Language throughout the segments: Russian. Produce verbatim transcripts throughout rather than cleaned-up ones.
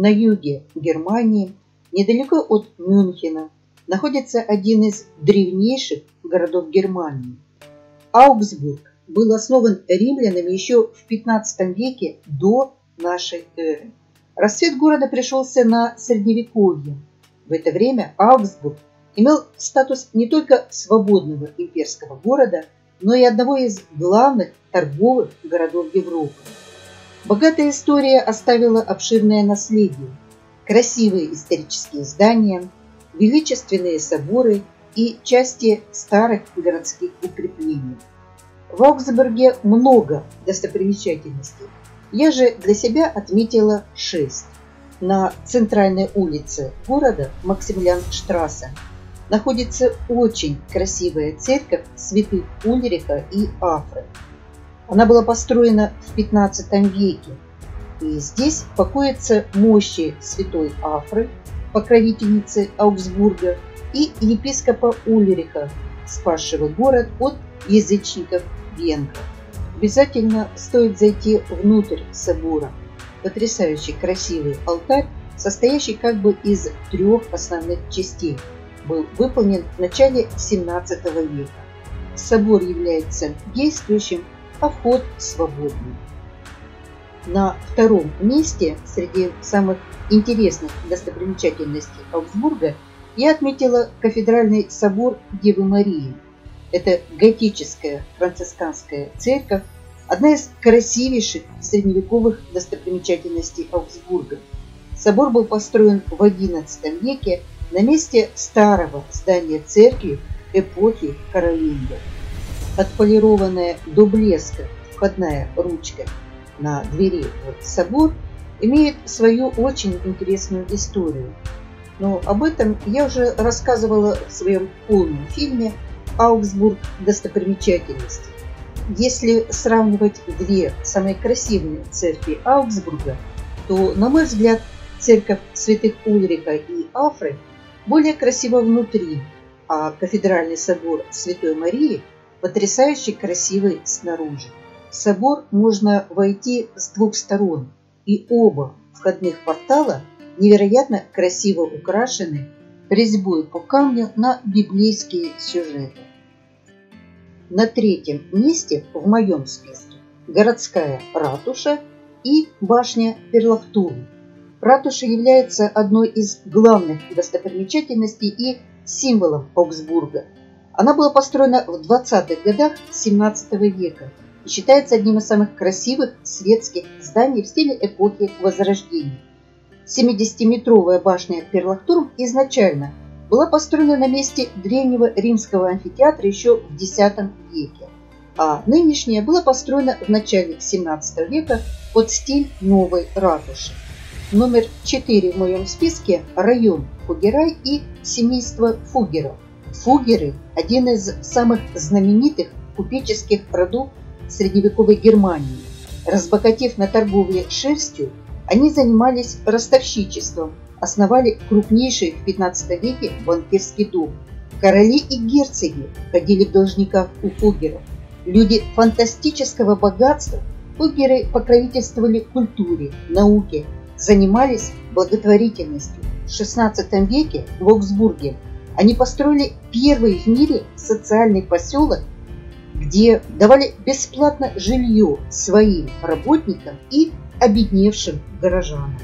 на юге Германии, недалеко от Мюнхена, находится один из древнейших городов Германии. Аугсбург был основан римлянами еще в пятнадцатом веке до нашей эры. Расцвет города пришелся на Средневековье. В это время Аугсбург имел статус не только свободного имперского города, но и одного из главных торговых городов Европы. Богатая история оставила обширное наследие, красивые исторические здания, величественные соборы и части старых городских укреплений. В Аугсбурге много достопримечательностей. Я же для себя отметила шесть. На центральной улице города Максимилиан-Штрассе находится очень красивая церковь святых Ульриха и Афры. Она была построена в пятнадцатом веке, и здесь покоятся мощи святой Афры, покровительницы Аугсбурга, и епископа Ульриха, спасшего город от язычников-венгров. Обязательно стоит зайти внутрь собора. Потрясающе красивый алтарь, состоящий как бы из трех основных частей, был выполнен в начале семнадцатого века. Собор является действующим, а вход свободный. На втором месте среди самых интересных достопримечательностей Аугсбурга я отметила кафедральный собор Девы Марии. Это готическая францисканская церковь, одна из красивейших средневековых достопримечательностей Аугсбурга. Собор был построен в одиннадцатом веке на месте старого здания церкви эпохи Каролингов. Отполированная до блеска входная ручка на двери в собор имеет свою очень интересную историю. Но об этом я уже рассказывала в своем полном фильме «Аугсбург. Достопримечательности». Если сравнивать две самые красивые церкви Аугсбурга, то, на мой взгляд, церковь святых Ульриха и Афры более красива внутри, а кафедральный собор Святой Марии потрясающе красивый снаружи. В собор можно войти с двух сторон, и оба входных портала невероятно красиво украшены резьбой по камню на библейские сюжеты. На третьем месте в моем списке городская ратуша и башня Перлахтурм. Ратуша является одной из главных достопримечательностей и символом Аугсбурга. Она была построена в двадцатых годах семнадцатого века и считается одним из самых красивых светских зданий в стиле эпохи Возрождения. семидесятиметровая башня Перлахтурм изначально была построена на месте древнего римского амфитеатра еще в десятом веке, а нынешняя была построена в начале семнадцатого века под стиль новой ратуши. Номер четыре в моем списке – район Фугерай и семейство Фугеров. Фугеры – один из самых знаменитых купеческих родов средневековой Германии. Разбогатев на торговле шерстью, они занимались ростовщичеством, основали крупнейший в пятнадцатом веке банкирский дом. Короли и герцоги ходили в должниках у фуггеров. Люди фантастического богатства, фуггеры покровительствовали культуре, науке, занимались благотворительностью. В шестнадцатом веке в Аугсбурге они построили первый в мире социальный поселок, где давали бесплатно жилье своим работникам и обедневшим горожанам.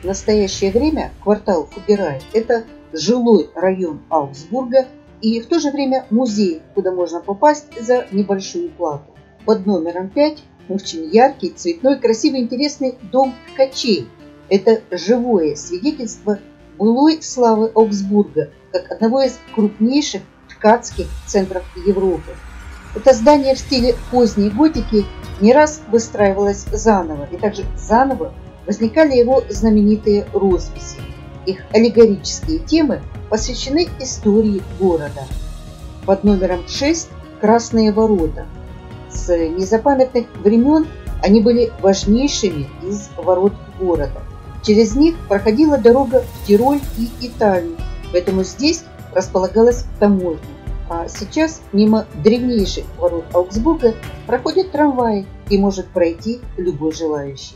В настоящее время квартал Фугерай – это жилой район Аугсбурга и в то же время музей, куда можно попасть за небольшую плату. Под номером пять очень яркий, цветной, красивый, интересный дом ткачей. Это живое свидетельство былой славы Аугсбурга, как одного из крупнейших ткацких центров Европы. Это здание в стиле поздней готики не раз выстраивалось заново, и также заново возникали его знаменитые росписи. Их аллегорические темы посвящены истории города. Под номером шесть «Красные ворота». С незапамятных времен они были важнейшими из ворот города. Через них проходила дорога в Тироль и Италию, поэтому здесь располагалась таможня. А сейчас мимо древнейших ворот Аугсбурга проходят трамваи и может пройти любой желающий.